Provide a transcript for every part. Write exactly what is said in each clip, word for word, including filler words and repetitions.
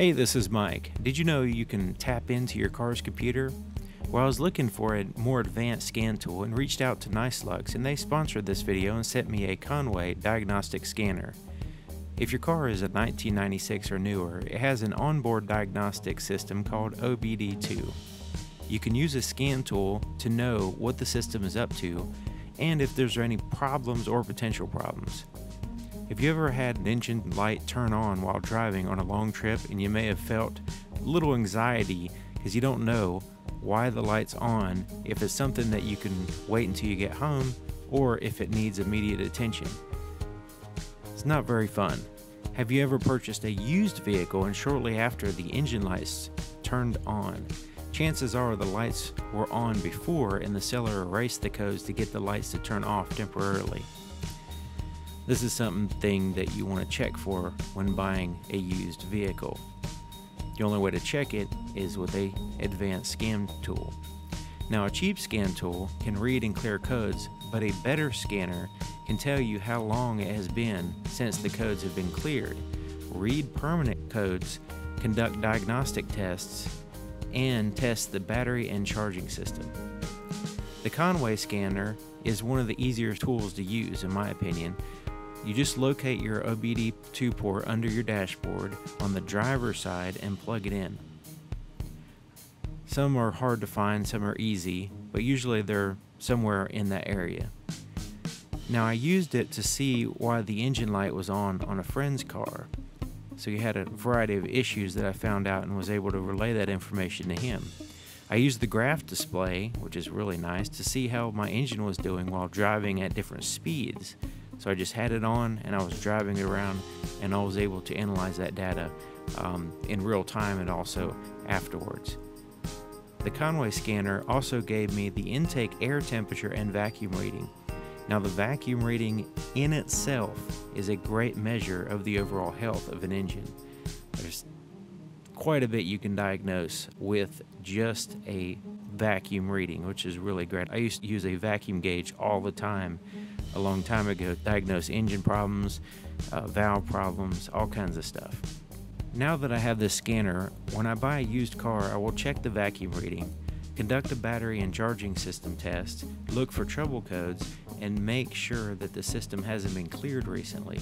Hey, this is Mike. Did you know you can tap into your car's computer? Well, I was looking for a more advanced scan tool and reached out to Nislux, and they sponsored this video and sent me a Konnwei diagnostic scanner. If your car is a nineteen ninety-six or newer, it has an onboard diagnostic system called O B D two. You can use a scan tool to know what the system is up to and if there's any problems or potential problems. If you ever had an engine light turn on while driving on a long trip and you may have felt a little anxiety because you don't know why the light's on, if it's something that you can wait until you get home or if it needs immediate attention. It's not very fun. Have you ever purchased a used vehicle and shortly after the engine lights turned on? Chances are the lights were on before and the seller erased the codes to get the lights to turn off temporarily. This is something that you want to check for when buying a used vehicle. The only way to check it is with an advanced scan tool. Now, a cheap scan tool can read and clear codes, but a better scanner can tell you how long it has been since the codes have been cleared, read permanent codes, conduct diagnostic tests, and test the battery and charging system. The Konnwei scanner is one of the easier tools to use, in my opinion. You just locate your O B D two port under your dashboard on the driver's side and plug it in. Some are hard to find, some are easy, but usually they're somewhere in that area. Now, I used it to see why the engine light was on on a friend's car. So he had a variety of issues that I found out and was able to relay that information to him. I used the graph display, which is really nice, to see how my engine was doing while driving at different speeds. So I just had it on and I was driving it around and I was able to analyze that data um, in real time and also afterwards. The Konnwei scanner also gave me the intake air temperature and vacuum reading. Now, the vacuum reading in itself is a great measure of the overall health of an engine. There's quite a bit you can diagnose with just a vacuum reading, which is really great. I used to use a vacuum gauge all the time a long time ago, diagnose engine problems, uh, valve problems, all kinds of stuff. Now that I have this scanner, when I buy a used car, I will check the vacuum reading, conduct a battery and charging system test, look for trouble codes, and make sure that the system hasn't been cleared recently.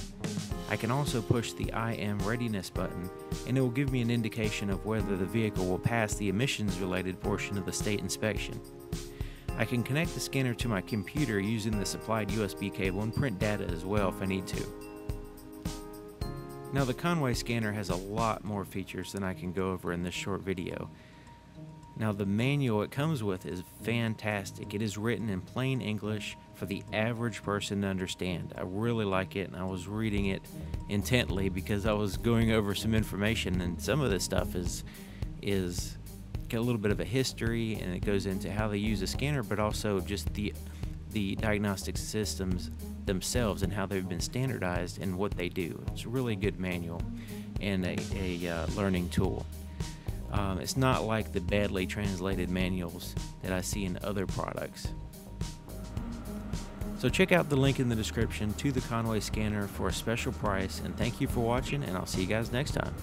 I can also push the I am readiness button, and it will give me an indication of whether the vehicle will pass the emissions-related portion of the state inspection. I can connect the scanner to my computer using the supplied U S B cable and print data as well if I need to. Now, the Konnwei scanner has a lot more features than I can go over in this short video. Now, the manual it comes with is fantastic. It is written in plain English for the average person to understand. I really like it, and I was reading it intently because I was going over some information, and some of this stuff is is a little bit of a history, and it goes into how they use a scanner, but also just the the diagnostic systems themselves and how they've been standardized and what they do. It's a really good manual and a, a uh, learning tool. Um, it's not like the badly translated manuals that I see in other products. So check out the link in the description to the Konnwei scanner for a special price, and thank you for watching, and I'll see you guys next time.